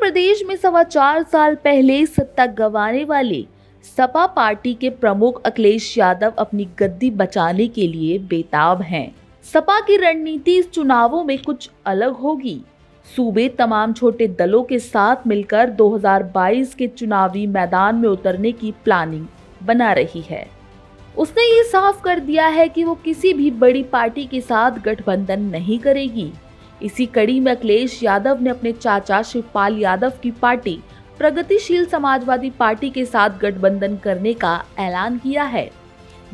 प्रदेश में 4.25 साल पहले सत्ता गंवाने वाले सपा पार्टी के प्रमुख अखिलेश यादव अपनी गद्दी बचाने के लिए बेताब हैं। सपा की रणनीति इस चुनावों में कुछ अलग होगी। सूबे तमाम छोटे दलों के साथ मिलकर 2022 के चुनावी मैदान में उतरने की प्लानिंग बना रही है। उसने ये साफ कर दिया है कि वो किसी भी बड़ी पार्टी के साथ गठबंधन नहीं करेगी। इसी कड़ी में अखिलेश यादव ने अपने चाचा शिवपाल यादव की पार्टी प्रगतिशील समाजवादी पार्टी के साथ गठबंधन करने का ऐलान किया है,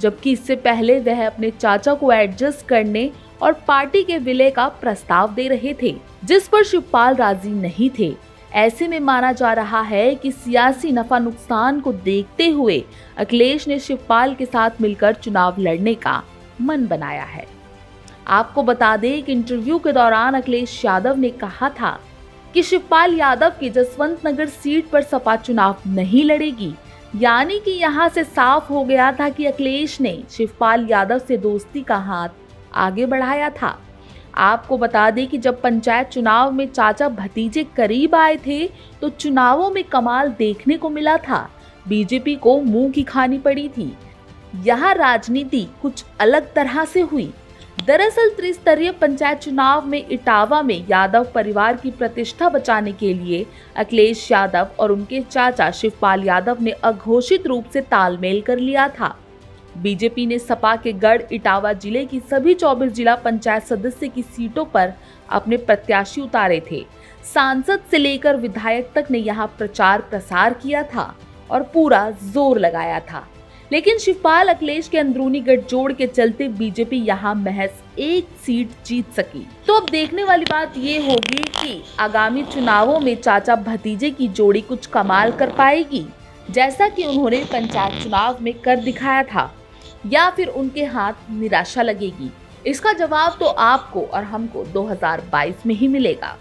जबकि इससे पहले वह अपने चाचा को एडजस्ट करने और पार्टी के विलय का प्रस्ताव दे रहे थे, जिस पर शिवपाल राजी नहीं थे। ऐसे में माना जा रहा है कि सियासी नफा नुकसान को देखते हुए अखिलेश ने शिवपाल के साथ मिलकर चुनाव लड़ने का मन बनाया है। आपको बता दें कि इंटरव्यू के दौरान अखिलेश यादव ने कहा था कि शिवपाल यादव की जसवंतनगर सीट पर सपा चुनाव नहीं लड़ेगी। यानी कि यहां से साफ हो गया था कि अखिलेश ने शिवपाल यादव से दोस्ती का हाथ आगे बढ़ाया था। आपको बता दें कि जब पंचायत चुनाव में चाचा भतीजे करीब आए थे तो चुनावों में कमाल देखने को मिला था। बीजेपी को मुंह की खानी पड़ी थी। यहां राजनीति कुछ अलग तरह से हुई। दरअसल त्रिस्तरीय पंचायत चुनाव में इटावा में यादव परिवार की प्रतिष्ठा बचाने के लिए अखिलेश यादव और उनके चाचा शिवपाल यादव ने अघोषित रूप से तालमेल कर लिया था। बीजेपी ने सपा के गढ़ इटावा जिले की सभी 24 जिला पंचायत सदस्य की सीटों पर अपने प्रत्याशी उतारे थे। सांसद से लेकर विधायक तक ने यहां प्रचार प्रसार किया था और पूरा जोर लगाया था। लेकिन शिवपाल अखिलेश के अंदरूनी गठजोड़ के चलते बीजेपी यहां महज 1 सीट जीत सकी। तो अब देखने वाली बात ये होगी कि आगामी चुनावों में चाचा भतीजे की जोड़ी कुछ कमाल कर पाएगी, जैसा कि उन्होंने पंचायत चुनाव में कर दिखाया था, या फिर उनके हाथ निराशा लगेगी। इसका जवाब तो आपको और हमको 2022 में ही मिलेगा।